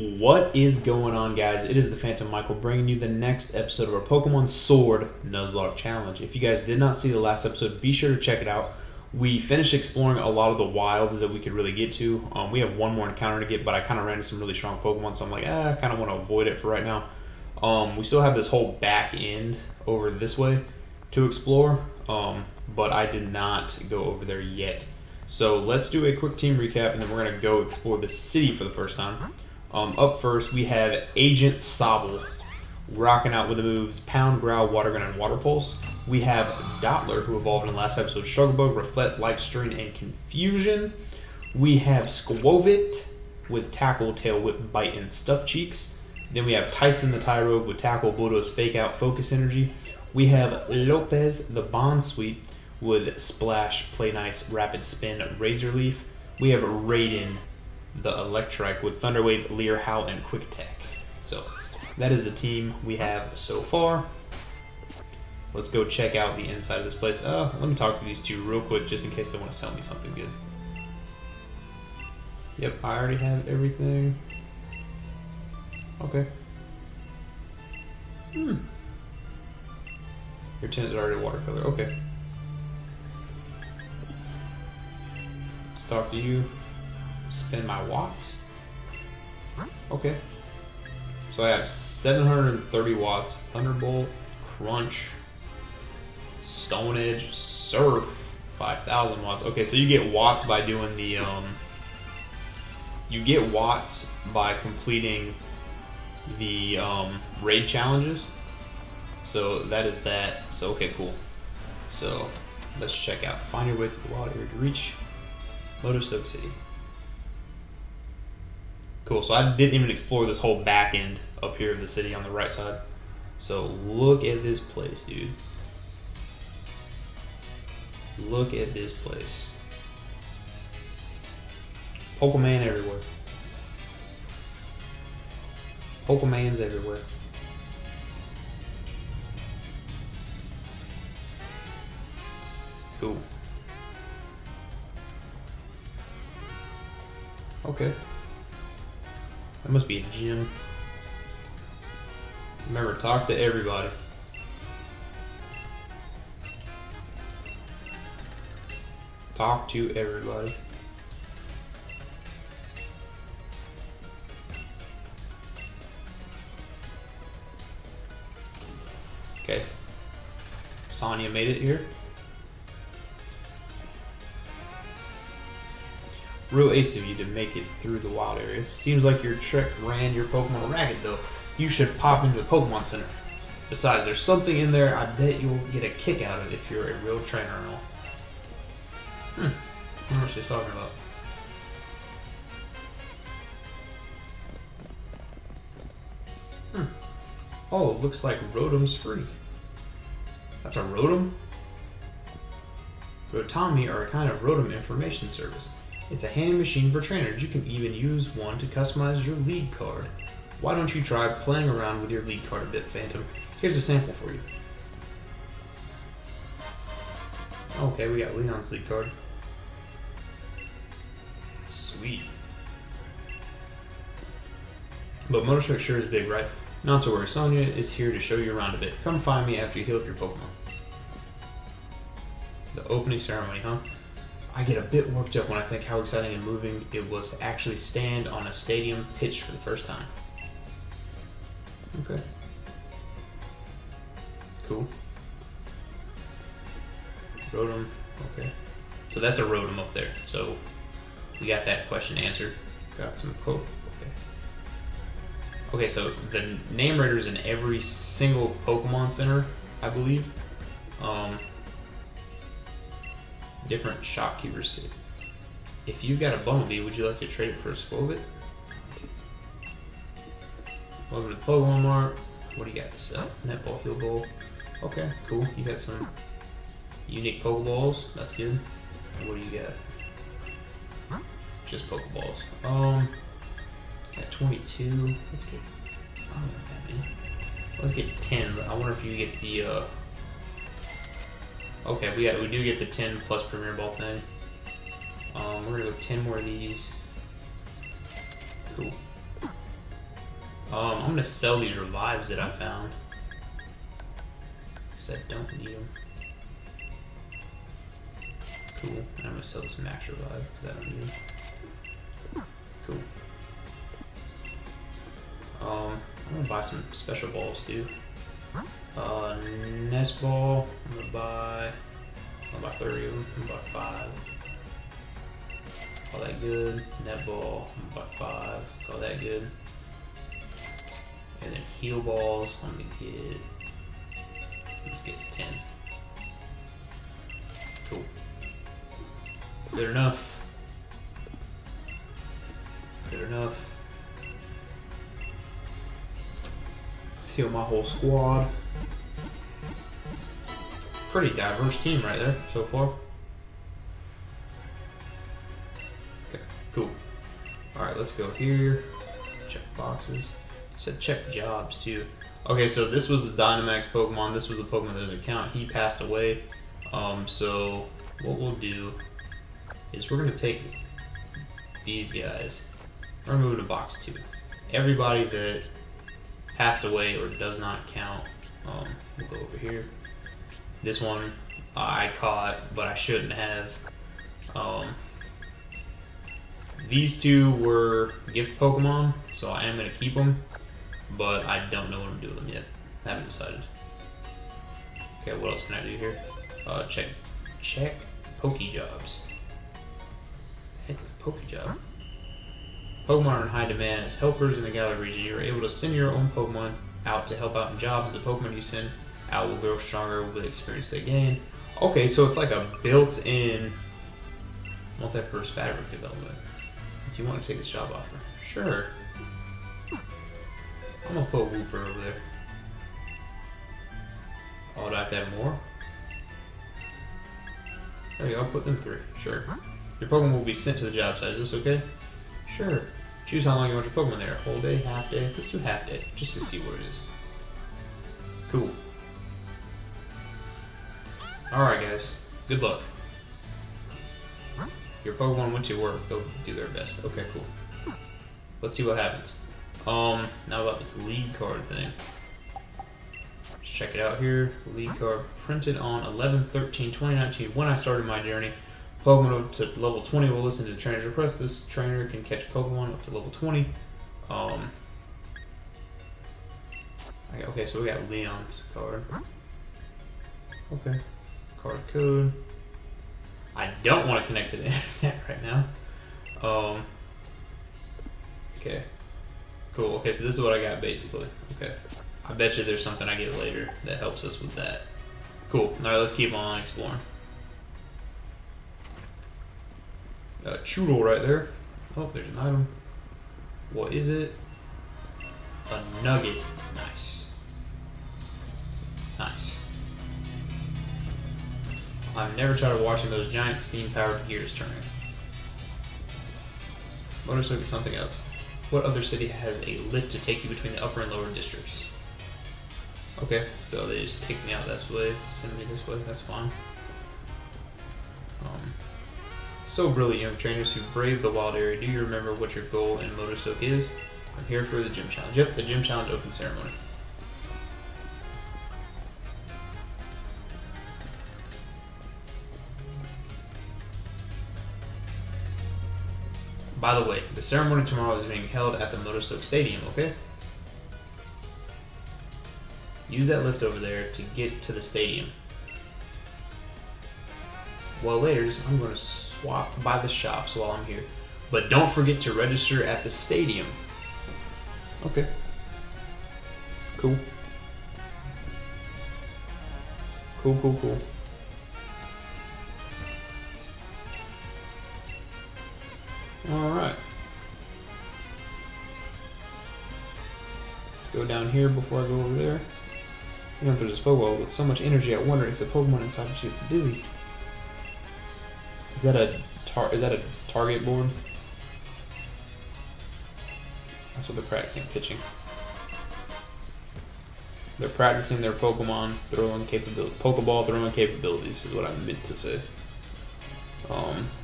What is going on, guys? It is the Phantom Michael bringing you the next episode of our Pokemon Sword Nuzlocke Challenge. If you guys did not see the last episode, be sure to check it out. We finished exploring a lot of the wilds that we could really get to. We have one more encounter to get, but I kind of ran into some really strong Pokemon, so I'm like, I kind of want to avoid it for right now. We still have this whole back end over this way to explore, but I did not go over there yet. So let's do a quick team recap, and then we're going to go explore the city for the first time. Up first, we have Agent Sobble, rocking out with the moves Pound, Growl, Water Gun, and Water Pulse. We have Dottler, who evolved in the last episode, Struggle Bug, Reflect, Light Strain, and Confusion. We have Skwovet with Tackle, Tail Whip, Bite, and Stuff Cheeks. Then we have Tyson the Tyrogue with Tackle, Bulldoze, Fake Out, Focus Energy. We have Lopez the Bondsweep with Splash, Play Nice, Rapid Spin, Razor Leaf. We have Raiden the Electrike with Thunder Wave, Leer, Howl, and Quick Attack. So that is the team we have so far. Let's go check out the inside of this place. Let me talk to these two real quick just in case they want to sell me something good. Yep, I already have everything. Okay. Your tint is already watercolor. Okay. Let's talk to you. Spend my watts. Okay. So I have 730 watts. Thunderbolt, Crunch, Stone Edge, Surf, 5,000 watts. Okay, so you get watts by doing the, you get watts by completing the raid challenges. So that is that. So okay, cool. So let's check out. Find your way through the wild area to reach Motostoke City. Cool. So I didn't even explore this whole back end up here of the city on the right side. So look at this place, dude. Look at this place. Pokemon everywhere. Pokemon's everywhere. Cool. Okay. That must be a gym. Remember, talk to everybody. Talk to everybody. Okay. Sonia made it here. Real ace of you to make it through the wild areas. Seems like your trick ran your Pokemon ragged, though. You should pop into the Pokemon Center. Besides, there's something in there. I bet you'll get a kick out of it if you're a real trainer and all. I don't know what she's talking about. Oh, looks like Rotom's free. That's a Rotom? Rotomi are a kind of Rotom information service. It's a handy machine for trainers. You can even use one to customize your lead card. Why don't you try playing around with your lead card a bit, Phantom? Here's a sample for you. Okay, we got Leon's lead card. Sweet. But Motostoke sure is big, right? Not to worry, Sonia is here to show you around a bit. Come find me after you heal up your Pokemon. The opening ceremony, huh? I get a bit worked up when I think how exciting and moving it was to actually stand on a stadium pitch for the first time. Okay. Cool. Rotom. Okay. So that's a Rotom up there. So we got that question answered. Got some quote. Okay. Okay, so the name raiders in every single Pokemon Center, I believe. Different shopkeepers see. If you've got a Bumblebee, would you like to trade it for a Skwovet? Welcome to the Pokemon Mart. What do you got to sell? Netball, Heal Bowl. Okay, cool. You got some unique Pokeballs. That's good. What do you got? Just Pokeballs. Got 22. Let's get. I don't know what that means. Let's get 10. I wonder if you get the. Okay, we do get the 10 plus Premier Ball thing. We're gonna go 10 more of these. Cool. I'm going to sell these revives that I found. Because I don't need them. Cool. And I'm going to sell this max revive because I don't need them. Cool. I'm going to buy some special balls, too. Nest ball. I'm going to buy... I'm about 30 of them. I'm about 5. All that good. Net ball. I'm about 5. All that good. And then heal balls. I'm gonna get. Let's get 10. Cool. Good enough. Good enough. Let's heal my whole squad. Pretty diverse team right there so far. Okay, cool. Alright, let's go here. Check boxes. So check jobs too. Okay, so this was the Dynamax Pokemon. This was the Pokemon that was account. He passed away. So what we'll do is we're gonna take these guys. We're gonna move to box 2. Everybody that passed away or does not count, we'll go over here. This one I caught, but I shouldn't have. These two were gift Pokemon, so I am going to keep them, but I don't know what I'm doing with them yet. I haven't decided. Okay, what else can I do here? Check Pokejobs. Heck, Pokejob. Pokemon are in high demand as helpers in the Galar region. You are able to send your own Pokemon out to help out in jobs. The Pokemon you send out will grow stronger with the experience they gain. Okay, so it's like a built-in multi-purpose fabric development. Do you want to take this job offer? Sure. I'm gonna put Wooper over there. Oh, do I have to have more? There you go, I'll put them 3. Sure. Your Pokemon will be sent to the job site. Is this okay? Sure. Choose how long you want your Pokemon there. Whole day, half day? Let's do half day, just to see what it is. Cool. Alright guys, good luck. Your Pokemon went to work, they'll do their best. Okay, cool. Let's see what happens. Now about this lead card thing. Let's check it out here. Lead card printed on 11/13/2019. When I started my journey, Pokemon up to level 20 will listen to the trainer's request. This trainer can catch Pokemon up to level 20. Okay, so we got Leon's card. Okay, card code. I don't want to connect to the internet right now. Okay, cool. Okay, so this is what I got basically. Okay, I bet you there's something I get later that helps us with that. Cool. All right, let's keep on exploring. Choodle right there. Oh, there's an item. What is it? A nugget. Nice. Nice. I'm never tired of watching those giant steam-powered gears turning. Motostoke is something else. What other city has a lift to take you between the upper and lower districts? Okay, so they just kick me out this way, send me this way, that's fine. So brilliant young trainers who brave the wild area, do you remember what your goal in Motostoke is? I'm here for the gym challenge. Yep, the gym challenge open ceremony. By the way, the ceremony tomorrow is being held at the Motostoke Stadium, okay? Use that lift over there to get to the stadium. While later, I'm going to swap by the shops while I'm here. But don't forget to register at the stadium. Okay. Cool. Cool, cool, cool. Alright. Let's go down here before I go over there. You know, there's this Pokeball with so much energy, I wonder if the Pokemon inside just gets dizzy. Is that a target board? That's what they're practicing pitching. They're practicing their Pokemon throwing capability, Pokeball throwing capabilities is what I meant to say.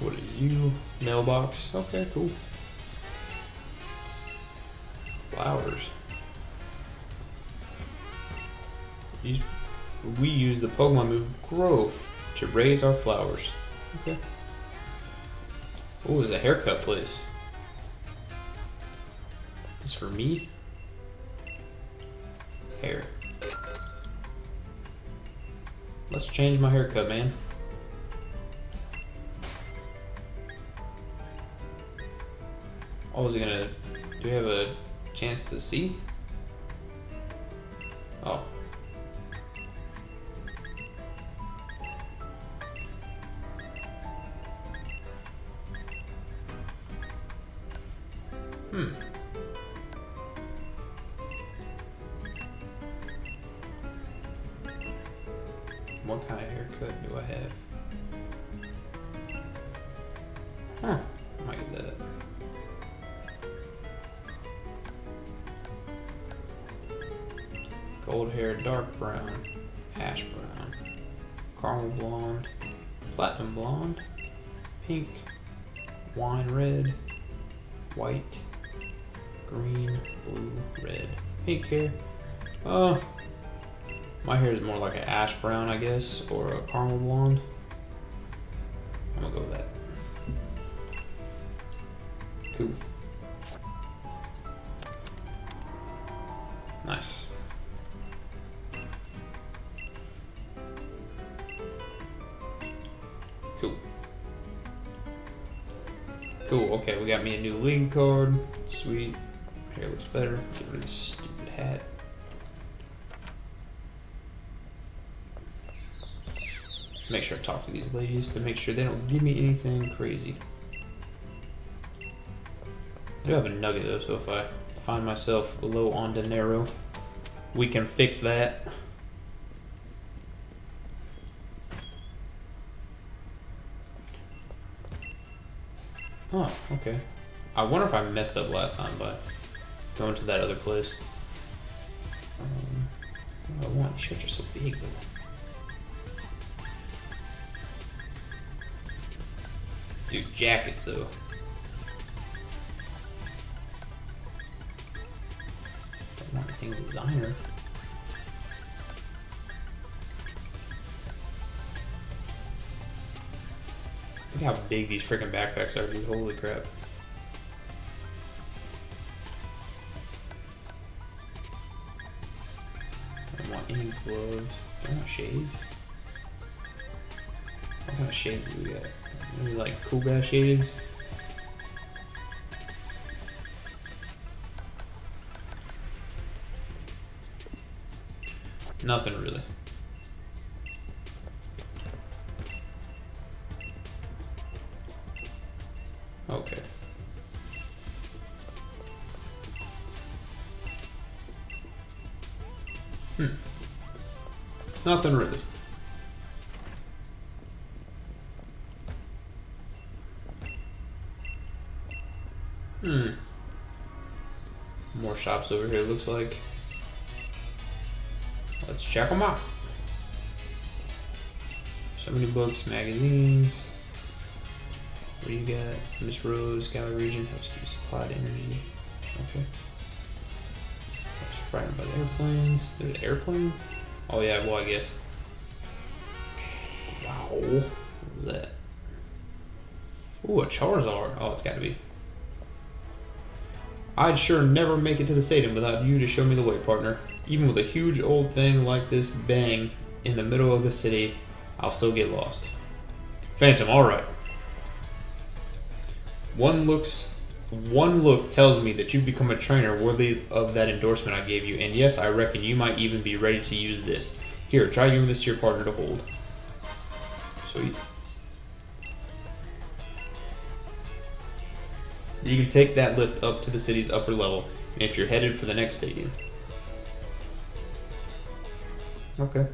What is you? Mailbox. Okay, cool. Flowers. We use the Pokemon move Growth to raise our flowers. Okay. Oh, there's a haircut place. This for me? Hair. Let's change my haircut, man. Oh, is it gonna... Do we have a chance to see? Oh. Hmm. What kind of haircut do I have? Huh. I might get that. Gold hair, dark brown, ash brown, caramel blonde, platinum blonde, pink, wine red, white, green, blue, red, pink hair. My hair is more like an ash brown, I guess, or a caramel blonde. I'm gonna go with that. Cool. Nice. Cool, okay, we got me a new league card. Sweet. Hair looks better. Get rid of this stupid hat. Make sure I talk to these ladies to make sure they don't give me anything crazy. I do have a nugget though, so if I find myself low on dinero, we can fix that. Oh, okay. I wonder if I messed up last time by going to that other place. What do I want? These shirts are so big though. Dude, jackets though. Don't want anything designer. Look how big these freaking backpacks are, dude. Holy crap. I don't want any gloves. I don't want shades. What kind of shades do we got? Maybe like cool guy shades? Nothing really. Okay. Hmm. Nothing really. Hmm. More shops over here, looks like. Let's check them out. So many books, magazines. What do you got? Miss Rose, Gallery Region, helps keep supplied energy. Okay. That's right by the airplanes. There's airplanes? Oh yeah, well I guess. Wow. What was that? Ooh, a Charizard. Oh, it's gotta be. I'd sure never make it to the stadium without you to show me the way, partner. Even with a huge old thing like this bang in the middle of the city, I'll still get lost. Phantom, alright. One look tells me that you've become a trainer worthy of that endorsement I gave you, and yes, I reckon you might even be ready to use this. Here, try giving this to your partner to hold. Sweet. You can take that lift up to the city's upper level, and if you're headed for the next stadium. Okay.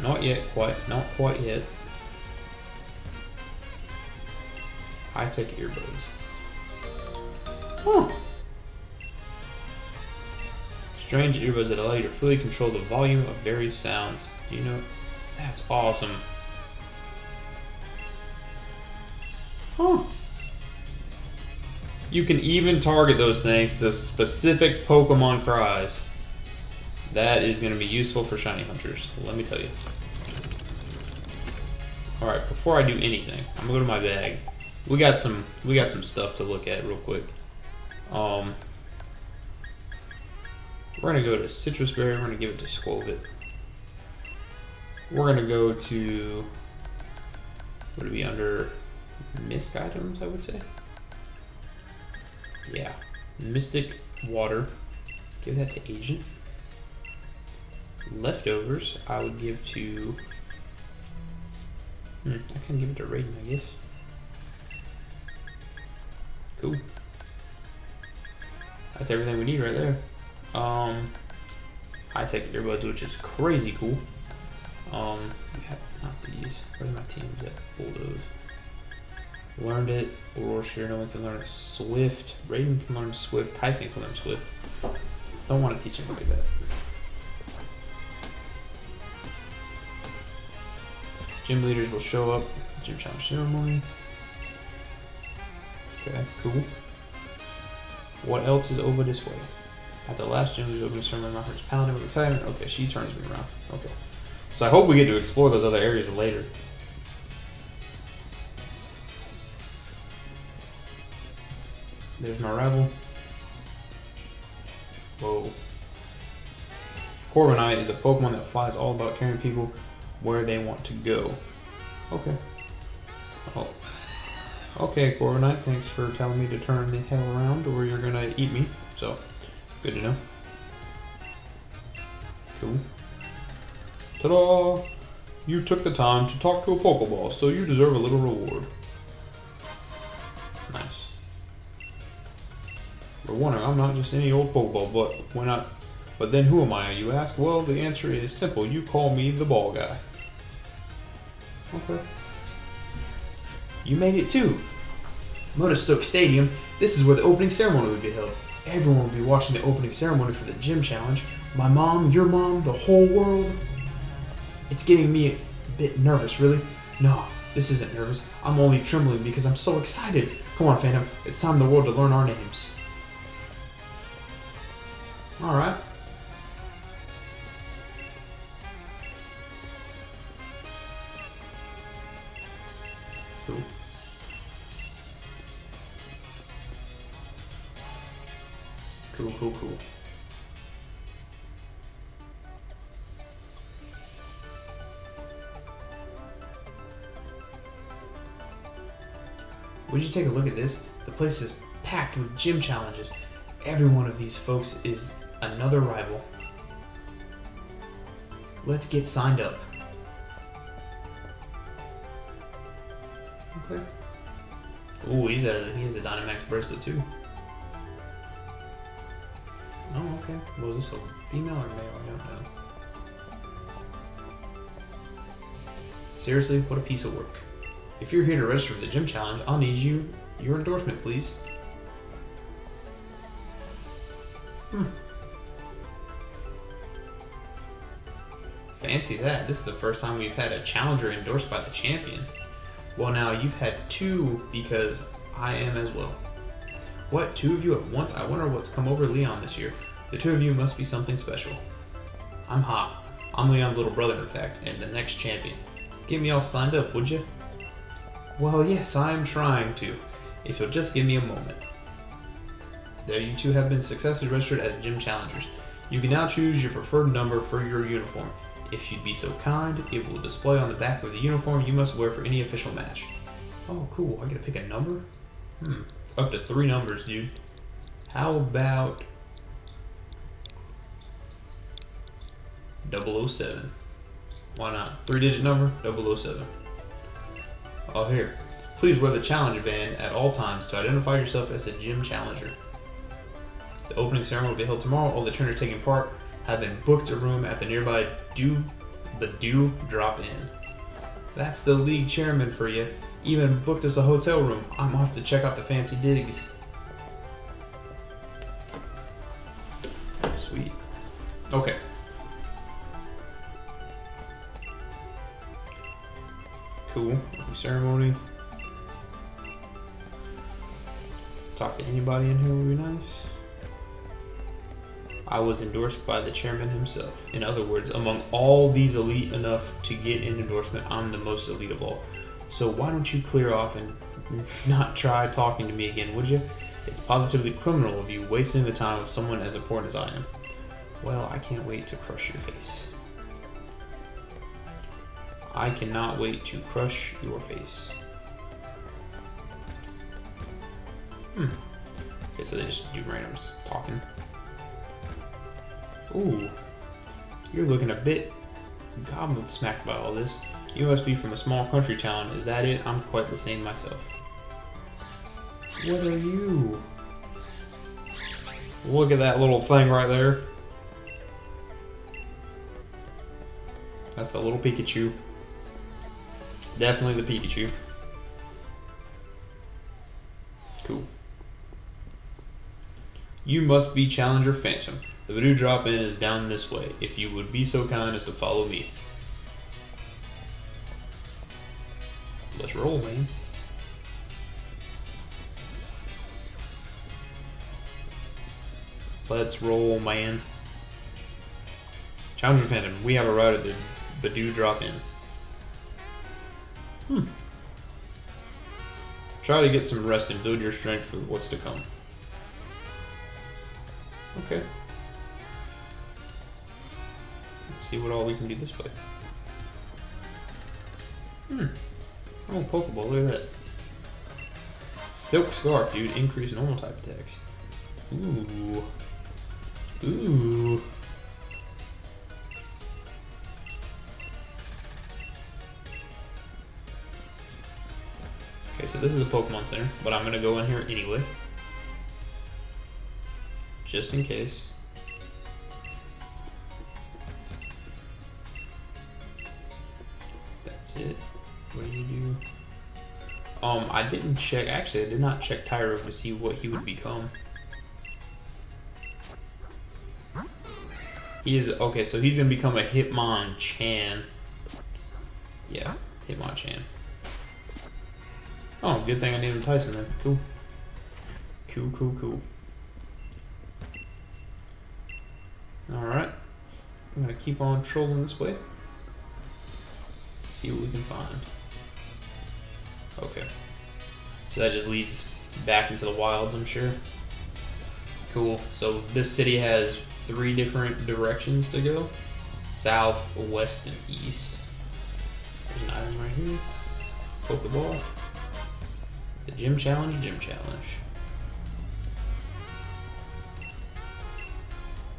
Not yet, not quite yet. High-tech earbuds. Huh. Strange earbuds that allow you to fully control the volume of various sounds. Do you know? That's awesome. Huh. You can even target those things to specific Pokemon cries. That is going to be useful for shiny hunters, let me tell you. Alright, before I do anything, I'm going to go to my bag. We got some stuff to look at real quick. We're going to go to Citrus Berry, we're going to give it to Skwovet. We're going to go to, would it be under Mystic items, I would say? Yeah, Mystic Water, give that to Agent. Leftovers, I would give to, I can give it to Raiden, I guess. Cool. That's everything we need right there. I take earbuds, which is crazy cool. We have not these. Where's my teams at? Bulldoze. Learned it. Aurora Sphere, no one can learn it. Swift. Raiden can learn Swift. Tyson can learn Swift. Don't want to teach him like that. Gym leaders will show up. Gym challenge ceremony. Okay, cool. What else is over this way? At the last gym, we opened a ceremony. My heart's pounding with excitement. Okay, she turns me around. Okay. So I hope we get to explore those other areas later. There's my rival. Whoa. Corviknight is a Pokemon that flies, all about carrying people where they want to go. Okay. Oh. Okay, Corviknight, thanks for telling me to turn the hell around or you're gonna eat me. So, good to know. Cool. Ta-da! You took the time to talk to a Pokeball, so you deserve a little reward. Nice. For one, I'm not just any old Pokeball, but when I, but then who am I, you ask? Well, the answer is simple. You call me the ball guy. Okay. You made it too. Motostoke Stadium. This is where the opening ceremony would be held. Everyone will be watching the opening ceremony for the gym challenge. My mom, your mom, the whole world. It's getting me a bit nervous, really. No, this isn't nervous. I'm only trembling because I'm so excited. Come on, Phantom. It's time for the world to learn our names. Alright. Cool. Cool, cool, cool. Would you take a look at this? The place is packed with gym challenges. Every one of these folks is another rival. Let's get signed up. Okay. Ooh, he has a Dynamax bracelet too. Oh, okay. Well, is this a female or male? I don't know. Seriously, what a piece of work. If you're here to register for the gym challenge, I'll need you, your endorsement, please. Fancy that. This is the first time we've had a challenger endorsed by the champion. Well, now, you've had two because I am as well. What, two of you at once? I wonder what's come over Leon this year. The two of you must be something special. I'm Hop. I'm Leon's little brother, in fact, and the next champion. Get me all signed up, would you? Well, yes, I'm trying to. If you'll just give me a moment. There, you two have been successfully registered as gym challengers. You can now choose your preferred number for your uniform. If you'd be so kind, it will display on the back of the uniform you must wear for any official match. Oh, cool. I get to pick a number? Up to 3 numbers, dude. How about 007? Why not? 3-digit number, 007. Oh, here. Please wear the challenge band at all times to identify yourself as a gym challenger. The opening ceremony will be held tomorrow. All the trainers taking part have been booked a room at the nearby Budew Drop Inn. That's the league chairman for you. Even booked us a hotel room. I'm off to check out the fancy digs. Sweet. Okay. Cool. Ceremony. Talk to anybody in here would be nice. I was endorsed by the chairman himself. In other words, among all these elite enough to get an endorsement, I'm the most elite of all. So why don't you clear off and not try talking to me again, would you? It's positively criminal of you, wasting the time of someone as important as I am. Well, I can't wait to crush your face. I cannot wait to crush your face. Okay, so they just do randoms talking. Ooh, you're looking a bit goblin smacked by all this. You must be from a small country town, is that it? I'm quite the same myself. What are you? Look at that little thing right there. That's the little Pikachu. Definitely the Pikachu. Cool. You must be Challenger Phantom. The Budew Drop Inn is down this way, if you would be so kind as to follow me. Let's roll, man. Let's roll, man. Challenger Phantom, we have arrived at the Budew Drop Inn. Try to get some rest and build your strength for what's to come. Okay. Let's see what all we can do this way. Oh, Pokeball, look at that. Silk Scarf, dude. Increase normal type attacks. Ooh. Ooh. Okay, so this is a Pokemon Center, but I'm gonna go in here anyway. Just in case. That's it. What do you do? I didn't check, actually I did not check Tyrogue to see what he would become. He is, okay, so he's gonna become a Hitmonchan. Yeah, Hitmonchan. Oh, good thing I named him Tyson then. Cool. Cool, cool, cool. Alright. I'm gonna keep on trolling this way. See what we can find. Okay. So that just leads back into the wilds, I'm sure. Cool. So this city has 3 different directions to go. South, west, and east. There's an item right here. Pokeball. The gym challenge,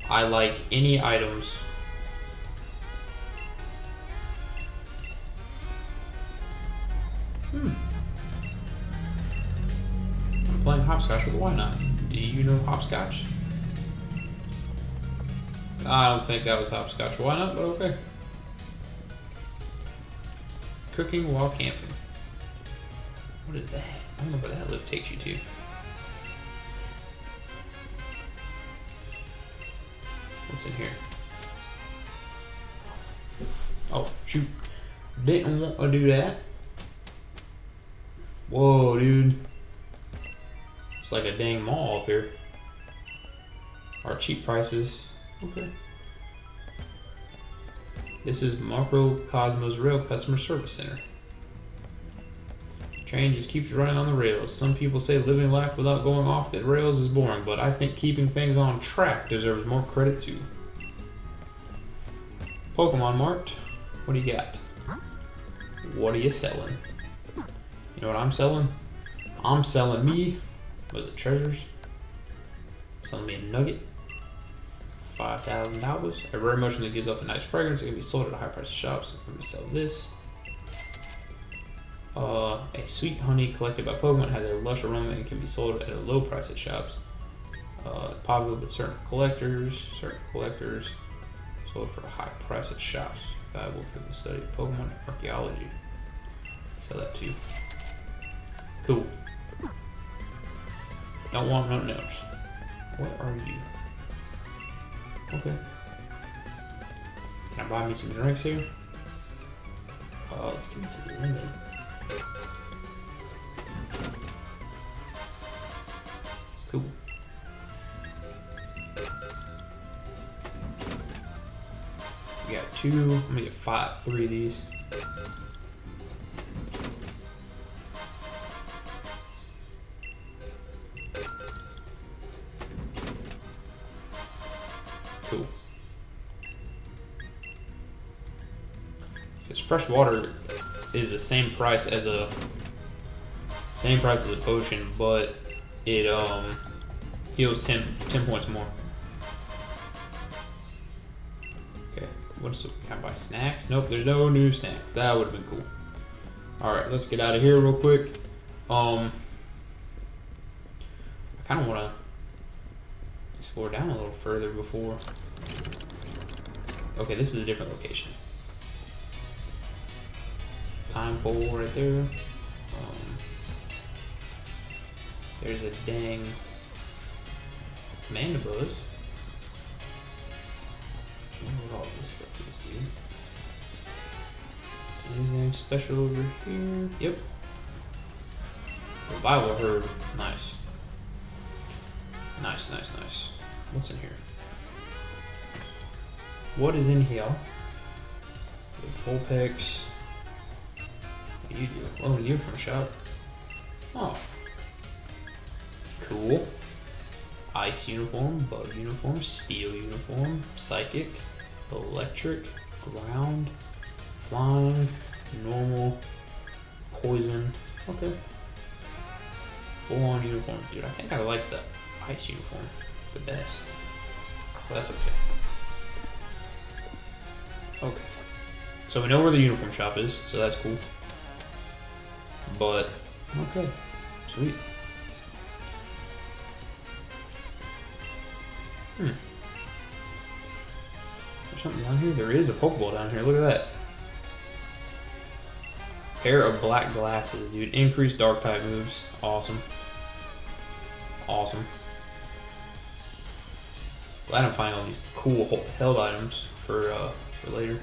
I like any items. I'm playing hopscotch, but why not? Do you know hopscotch? I don't think that was hopscotch. Why not? But okay. Cooking while camping. What is that? I don't know where that loop takes you to. What's in here? Oh, shoot. Didn't want to do that. Whoa, dude. It's like a dang mall up here. Our cheap prices. Okay. This is Marco Cosmos Rail Customer Service Center. Train just keeps running on the rails. Some people say living life without going off the rails is boring, but I think keeping things on track deserves more credit too. Pokemon Mart, what do you got? What are you selling? You know what I'm selling? I'm selling me, was it treasures? Selling me a nugget. $5,000. A rare mushroom that gives off a nice fragrance. It can be sold at high price shops. I'm gonna sell this. A sweet honey collected by Pokemon has a lush aroma and can be sold at a low price at shops. It's popular with certain collectors. Sold for a high price at shops. Valuable for the study of Pokemon archaeology. Sell that too. Cool. Don't want nothing else. What are you? Okay. Can I buy me some drinks here? Let's give me some lemon. Cool. We got two. I'm gonna get three of these. Cool. Because fresh water is the same price as a potion, but it heals 10 points more. Okay, what's the, can I buy snacks? Nope, there's no new snacks. That would have been cool. Alright, let's get out of here real quick. I kinda wanna explore down a little further before. Okay, this is a different location. Time pole right there. There's a dang Mandibuzz. I don't know what all this stuff is, dude. Anything special over here? Yep. Revival herb. Nice. Nice, nice, nice. What's in here? What is in here? The Pulpex. What do you do? Oh, you're from shop. Oh. Cool. Ice uniform, bug uniform, steel uniform, psychic, electric, ground, flying, normal, poison. Okay. Full on uniform, dude. I think I like the ice uniform the best. But that's okay. Okay. So we know where the uniform shop is, so that's cool. But, okay. Sweet. Hmm. There's something down here? There is a Pokeball down here. Look at that. Pair of black glasses, dude. Increased dark type moves. Awesome. Awesome. Glad I'm finding all these cool held items for later.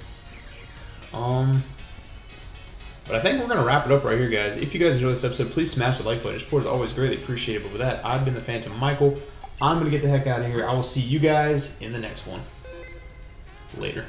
But I think we're going to wrap it up right here, guys. If you guys enjoyed this episode, please smash the like button. Support is always greatly appreciated. But with that, I've been the Phantom Michael. I'm going to get the heck out of here. I will see you guys in the next one. Later.